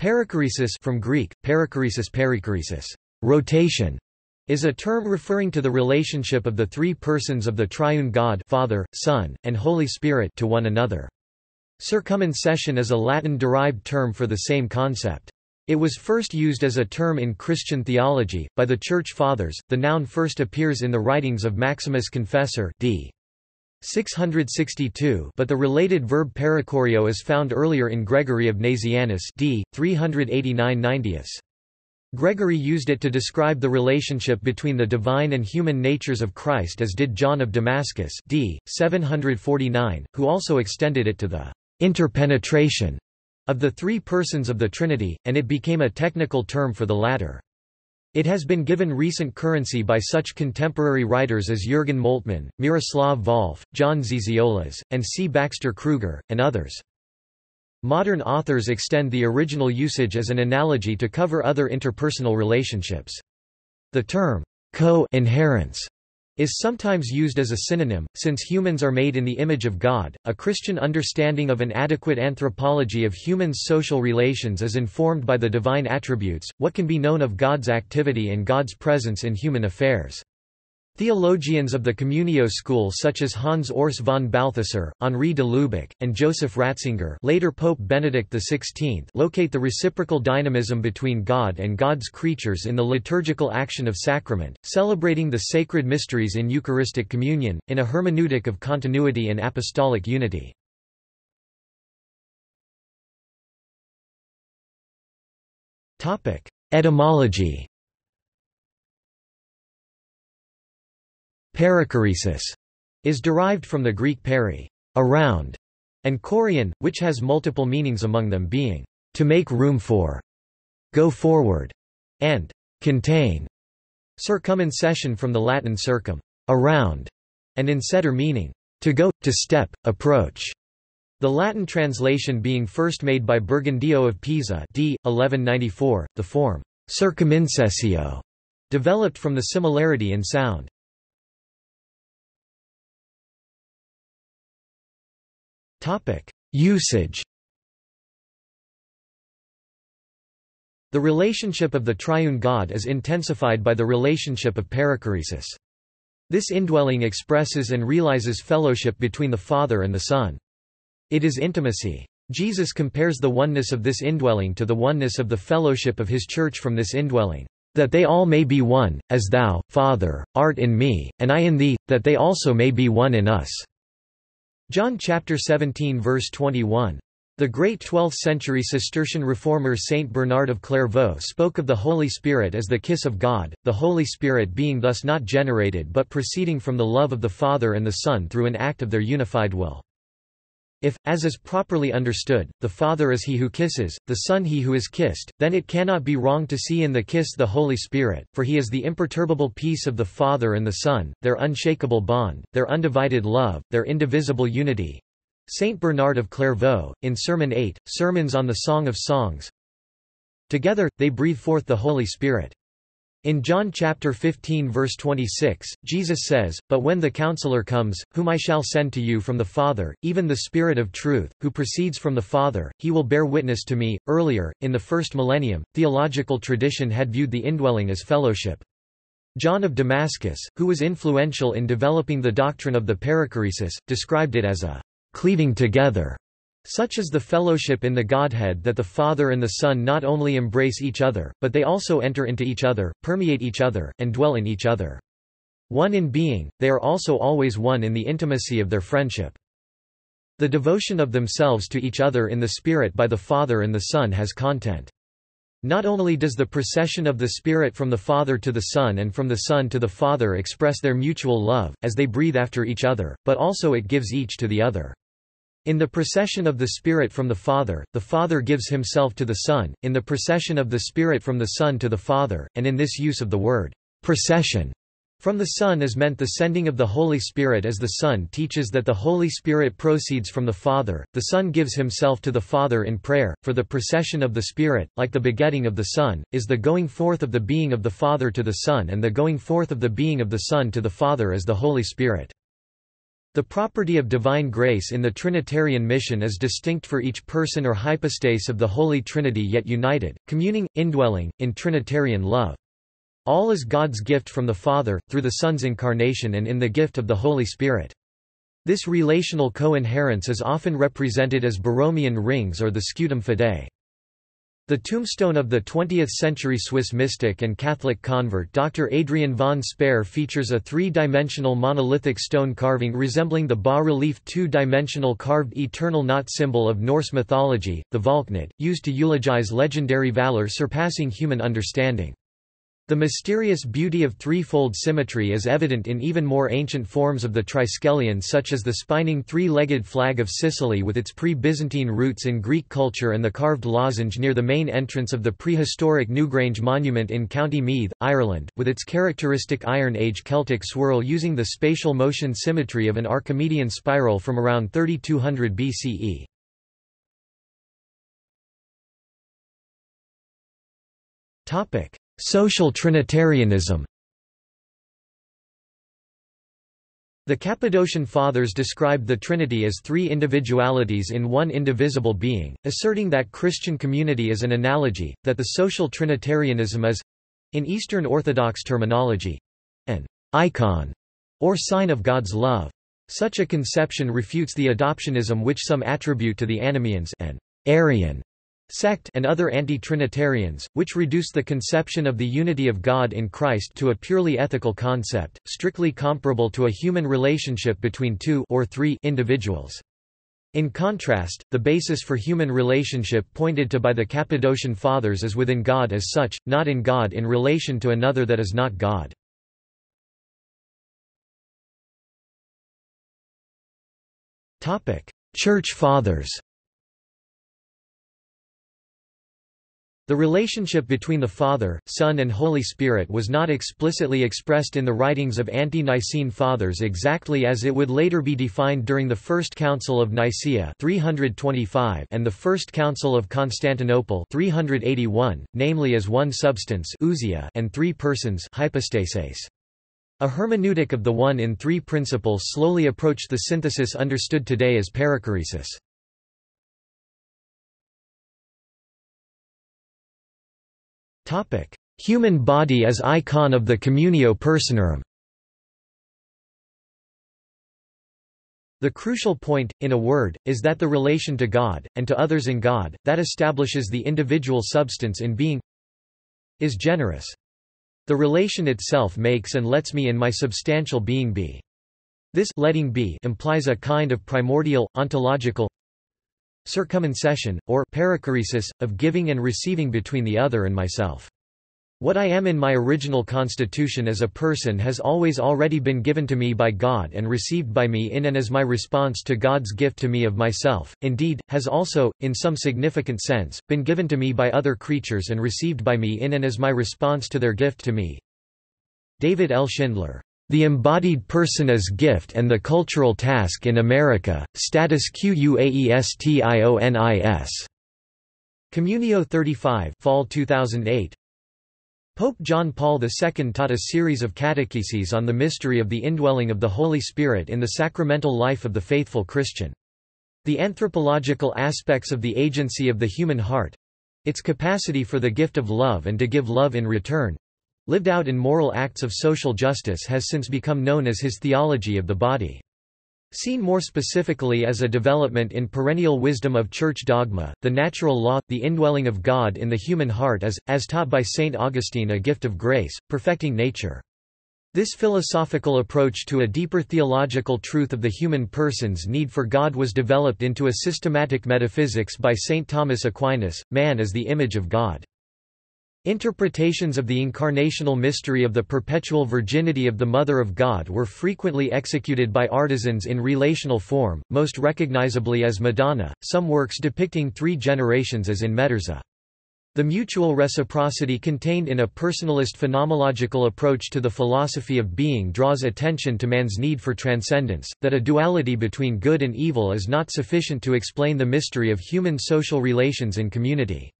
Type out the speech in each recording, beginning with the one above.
Perichoresis, from Greek perichoresis, rotation, is a term referring to the relationship of the three persons of the triune God, Father, Son, and Holy Spirit, to one another. Circumincession is a Latin-derived term for the same concept. It was first used as a term in Christian theology by the Church Fathers. The noun first appears in the writings of Maximus Confessor, d. 662, but the related verb perichorio is found earlier in Gregory of Nazianzus, d. 389–90. Gregory used it to describe the relationship between the divine and human natures of Christ, as did John of Damascus, d. 749, who also extended it to the interpenetration of the three persons of the Trinity, and it became a technical term for the latter. It has been given recent currency by such contemporary writers as Jürgen Moltmann, Miroslav Volf, John Zizioulas, and C. Baxter Kruger, and others. Modern authors extend the original usage as an analogy to cover other interpersonal relationships. The term co-inherence is sometimes used as a synonym, since humans are made in the image of God. A Christian understanding of an adequate anthropology of humans' social relations is informed by the divine attributes, what can be known of God's activity and God's presence in human affairs. Theologians of the communio school such as Hans Urs von Balthasar, Henri de Lubac, and Joseph Ratzinger, later Pope Benedict XVI, locate the reciprocal dynamism between God and God's creatures in the liturgical action of sacrament, celebrating the sacred mysteries in Eucharistic communion, in a hermeneutic of continuity and apostolic unity. Etymology. Perichoresis is derived from the Greek peri, around, and chorion, which has multiple meanings, among them being to make room for, go forward, and contain. Circumincession from the Latin circum, around, and incedere, meaning to go, to step, approach. The Latin translation being first made by Burgundio of Pisa, d. 1194, the form circumincessio developed from the similarity in sound. Usage. The relationship of the triune God is intensified by the relationship of perichoresis. This indwelling expresses and realizes fellowship between the Father and the Son. It is intimacy. Jesus compares the oneness of this indwelling to the oneness of the fellowship of his Church from this indwelling, that they all may be one, as thou, Father, art in me, and I in thee, that they also may be one in us. John chapter 17 verse 21. The great 12th-century Cistercian reformer Saint Bernard of Clairvaux spoke of the Holy Spirit as the kiss of God, the Holy Spirit being thus not generated but proceeding from the love of the Father and the Son through an act of their unified will. If, as is properly understood, the Father is he who kisses, the Son he who is kissed, then it cannot be wrong to see in the kiss the Holy Spirit, for he is the imperturbable peace of the Father and the Son, their unshakable bond, their undivided love, their indivisible unity. Saint Bernard of Clairvaux, in Sermon 8, Sermons on the Song of Songs, together, they breathe forth the Holy Spirit. In John chapter 15 verse 26, Jesus says, "But when the Counselor comes, whom I shall send to you from the Father, even the Spirit of truth, who proceeds from the Father, he will bear witness to me." Earlier, in the first millennium, theological tradition had viewed the indwelling as fellowship. John of Damascus, who was influential in developing the doctrine of the perichoresis, described it as a cleaving together. Such is the fellowship in the Godhead that the Father and the Son not only embrace each other, but they also enter into each other, permeate each other, and dwell in each other. One in being, they are also always one in the intimacy of their friendship. The devotion of themselves to each other in the Spirit by the Father and the Son has content. Not only does the procession of the Spirit from the Father to the Son and from the Son to the Father express their mutual love, as they breathe after each other, but also it gives each to the other. In the procession of the Spirit from the Father gives himself to the Son, in the procession of the Spirit from the Son to the Father, and in this use of the word, procession, from the Son is meant the sending of the Holy Spirit, as the Son teaches that the Holy Spirit proceeds from the Father. The Son gives himself to the Father in prayer, for the procession of the Spirit, like the begetting of the Son, is the going forth of the being of the Father to the Son, and the going forth of the being of the Son to the Father is the Holy Spirit. The property of divine grace in the Trinitarian mission is distinct for each person or hypostase of the Holy Trinity, yet united, communing, indwelling, in Trinitarian love. All is God's gift from the Father, through the Son's incarnation and in the gift of the Holy Spirit. This relational co-inherence is often represented as Borromean rings or the Scutum Fidei. The tombstone of the 20th-century Swiss mystic and Catholic convert Dr. Adrian von Speer features a three-dimensional monolithic stone carving resembling the bas-relief two-dimensional carved eternal knot symbol of Norse mythology, the Valknut, used to eulogize legendary valor surpassing human understanding. The mysterious beauty of threefold symmetry is evident in even more ancient forms of the Triskelion, such as the spining three-legged flag of Sicily with its pre-Byzantine roots in Greek culture and the carved lozenge near the main entrance of the prehistoric Newgrange Monument in County Meath, Ireland, with its characteristic Iron Age Celtic swirl using the spatial motion symmetry of an Archimedean spiral from around 3200 BCE. Social Trinitarianism. The Cappadocian Fathers described the Trinity as three individualities in one indivisible being, asserting that Christian community is an analogy, that the social Trinitarianism is, in Eastern Orthodox terminology, an icon or sign of God's love. Such a conception refutes the adoptionism which some attribute to the Anomians, an Arian sect, and other anti-Trinitarians, which reduce the conception of the unity of God in Christ to a purely ethical concept, strictly comparable to a human relationship between two or three individuals. In contrast, the basis for human relationship pointed to by the Cappadocian Fathers is within God as such, not in God in relation to another that is not God. Church Fathers. The relationship between the Father, Son and Holy Spirit was not explicitly expressed in the writings of anti-Nicene Fathers exactly as it would later be defined during the First Council of Nicaea 325 and the First Council of Constantinople 381, namely as one substance, ousia, and three persons, hypostases. A hermeneutic of the one in three principles slowly approached the synthesis understood today as perichoresis. Human body as icon of the communio personarum. The crucial point, in a word, is that the relation to God, and to others in God, that establishes the individual substance in being, is generous. The relation itself makes and lets me in my substantial being be. This letting be implies a kind of primordial, ontological circumincession, or perichoresis, of giving and receiving between the other and myself. What I am in my original constitution as a person has always already been given to me by God and received by me in and as my response to God's gift to me of myself, indeed, has also, in some significant sense, been given to me by other creatures and received by me in and as my response to their gift to me. David L. Schindler. The Embodied Person as Gift and the Cultural Task in America, Status Quaestionis. Communio 35, Fall 2008. Pope John Paul II taught a series of catecheses on the mystery of the indwelling of the Holy Spirit in the sacramental life of the faithful Christian. The anthropological aspects of the agency of the human heart—its capacity for the gift of love and to give love in return— lived out in moral acts of social justice has since become known as his theology of the body. Seen more specifically as a development in perennial wisdom of church dogma, the natural law, the indwelling of God in the human heart is, as taught by St. Augustine, a gift of grace, perfecting nature. This philosophical approach to a deeper theological truth of the human person's need for God was developed into a systematic metaphysics by St. Thomas Aquinas, man as the image of God. Interpretations of the incarnational mystery of the perpetual virginity of the Mother of God were frequently executed by artisans in relational form, most recognizably as Madonna, some works depicting three generations as in Meterza. The mutual reciprocity contained in a personalist phenomenological approach to the philosophy of being draws attention to man's need for transcendence, that a duality between good and evil is not sufficient to explain the mystery of human social relations in community.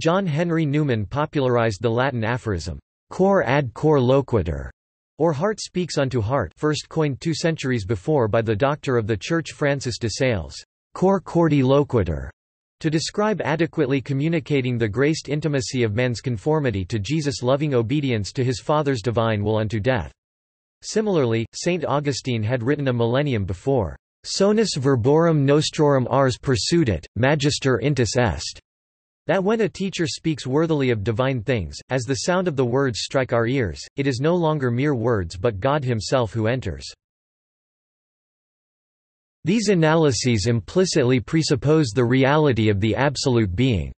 John Henry Newman popularized the Latin aphorism, "Cor ad cor loquitur," Or heart speaks unto heart, first coined 2 centuries before by the doctor of the Church Francis de Sales, cor cordi loquitur, to describe adequately communicating the graced intimacy of man's conformity to Jesus' loving obedience to his Father's divine will unto death. Similarly, Saint Augustine had written a millennium before, Sonus verborum nostrorum ars persuadit, magister intus est, that when a teacher speaks worthily of divine things, as the sound of the words strike our ears, it is no longer mere words but God himself who enters. These analyses implicitly presuppose the reality of the absolute being.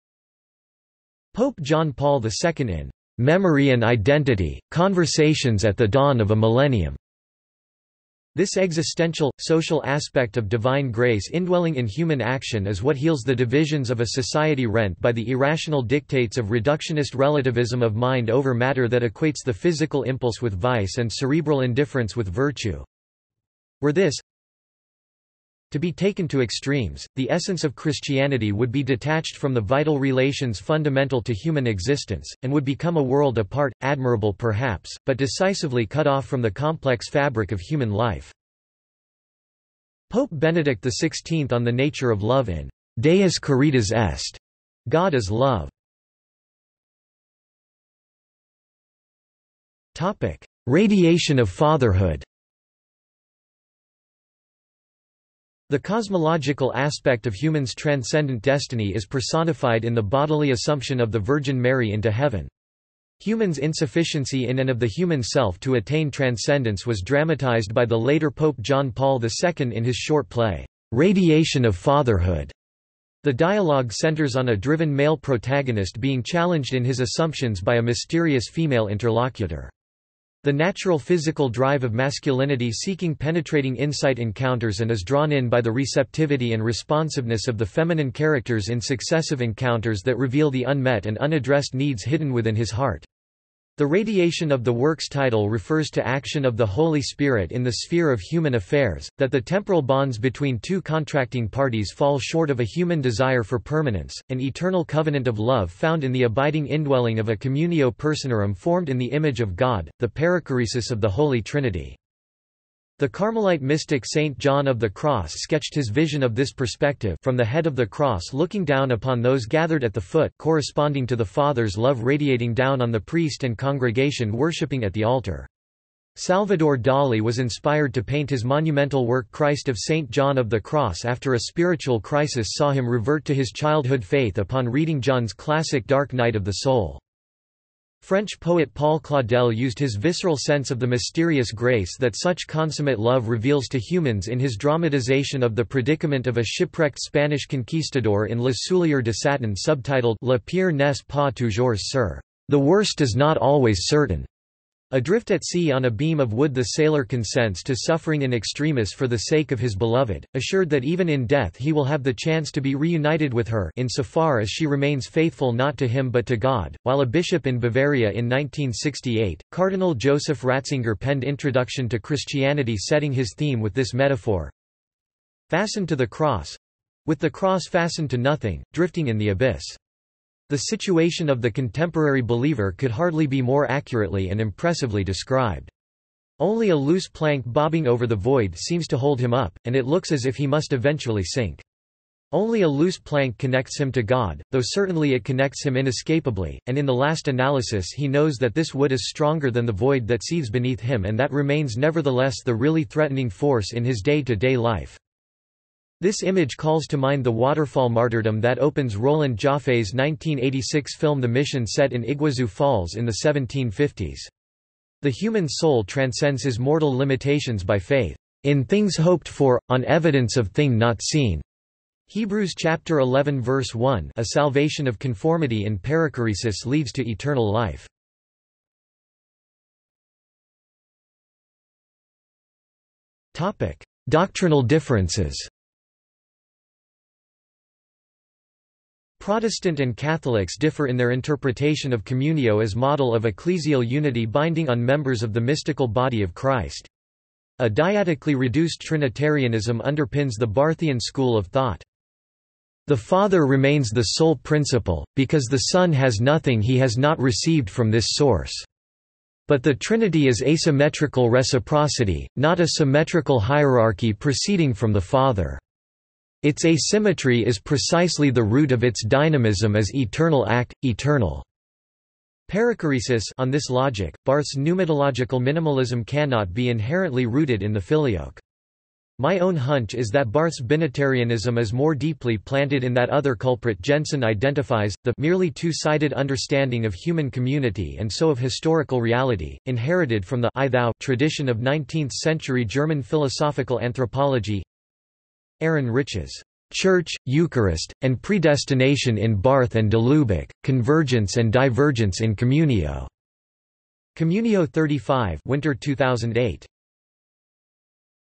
Pope John Paul II in Memory and Identity, Conversations at the Dawn of a Millennium. This existential, social aspect of divine grace indwelling in human action is what heals the divisions of a society rent by the irrational dictates of reductionist relativism of mind over matter that equates the physical impulse with vice and cerebral indifference with virtue. Were this to be taken to extremes, the essence of Christianity would be detached from the vital relations fundamental to human existence, and would become a world apart, admirable perhaps, but decisively cut off from the complex fabric of human life. Pope Benedict XVI on the nature of love in Deus Caritas Est, God is love. Radiation of fatherhood. The cosmological aspect of humans' transcendent destiny is personified in the bodily assumption of the Virgin Mary into heaven. Humans' insufficiency in and of the human self to attain transcendence was dramatized by the later Pope John Paul II in his short play, Radiation of Fatherhood. The dialogue centers on a driven male protagonist being challenged in his assumptions by a mysterious female interlocutor. The natural physical drive of masculinity seeking penetrating insight encounters and is drawn in by the receptivity and responsiveness of the feminine characters in successive encounters that reveal the unmet and unaddressed needs hidden within his heart. The radiation of the work's title refers to action of the Holy Spirit in the sphere of human affairs, that the temporal bonds between two contracting parties fall short of a human desire for permanence, an eternal covenant of love found in the abiding indwelling of a communio personarum formed in the image of God, the perichoresis of the Holy Trinity. The Carmelite mystic Saint John of the Cross sketched his vision of this perspective from the head of the cross looking down upon those gathered at the foot, corresponding to the Father's love radiating down on the priest and congregation worshipping at the altar. Salvador Dali was inspired to paint his monumental work Christ of Saint John of the Cross after a spiritual crisis saw him revert to his childhood faith upon reading John's classic Dark Night of the Soul. French poet Paul Claudel used his visceral sense of the mysterious grace that such consummate love reveals to humans in his dramatization of the predicament of a shipwrecked Spanish conquistador in Le Soulier de Satin subtitled Le pire n'est pas toujours sûr, the worst is not always certain. Adrift at sea on a beam of wood the sailor consents to suffering in extremis for the sake of his beloved, assured that even in death he will have the chance to be reunited with her insofar as she remains faithful not to him but to God. While a bishop in Bavaria in 1968, Cardinal Joseph Ratzinger penned Introduction to Christianity setting his theme with this metaphor, fastened to the cross, with the cross fastened to nothing, drifting in the abyss. The situation of the contemporary believer could hardly be more accurately and impressively described. Only a loose plank bobbing over the void seems to hold him up, and it looks as if he must eventually sink. Only a loose plank connects him to God, though certainly it connects him inescapably, and in the last analysis he knows that this wood is stronger than the void that seethes beneath him and that remains nevertheless the really threatening force in his day-to-day life. This image calls to mind the waterfall martyrdom that opens Roland Jaffé's 1986 film The Mission set in Iguazu Falls in the 1750s. The human soul transcends his mortal limitations by faith, in things hoped for, on evidence of thing not seen. Hebrews chapter 11 verse 1, a salvation of conformity in perichoresis leads to eternal life. Doctrinal differences. Protestant and Catholics differ in their interpretation of communio as model of ecclesial unity binding on members of the mystical body of Christ. A dyadically reduced Trinitarianism underpins the Barthian school of thought. The Father remains the sole principle, because the Son has nothing he has not received from this source. But the Trinity is asymmetrical reciprocity, not a symmetrical hierarchy proceeding from the Father. Its asymmetry is precisely the root of its dynamism as eternal act, eternal. Perichoresis. On this logic, Barth's pneumatological minimalism cannot be inherently rooted in the Filioque. My own hunch is that Barth's binitarianism is more deeply planted in that other culprit Jensen identifies, the merely two-sided understanding of human community and so of historical reality, inherited from the I-thou tradition of 19th-century German philosophical anthropology. Aaron Rich's Church, Eucharist, and Predestination in Barth and de Lubac, Convergence and Divergence in Communio. Communio 35, Winter 2008.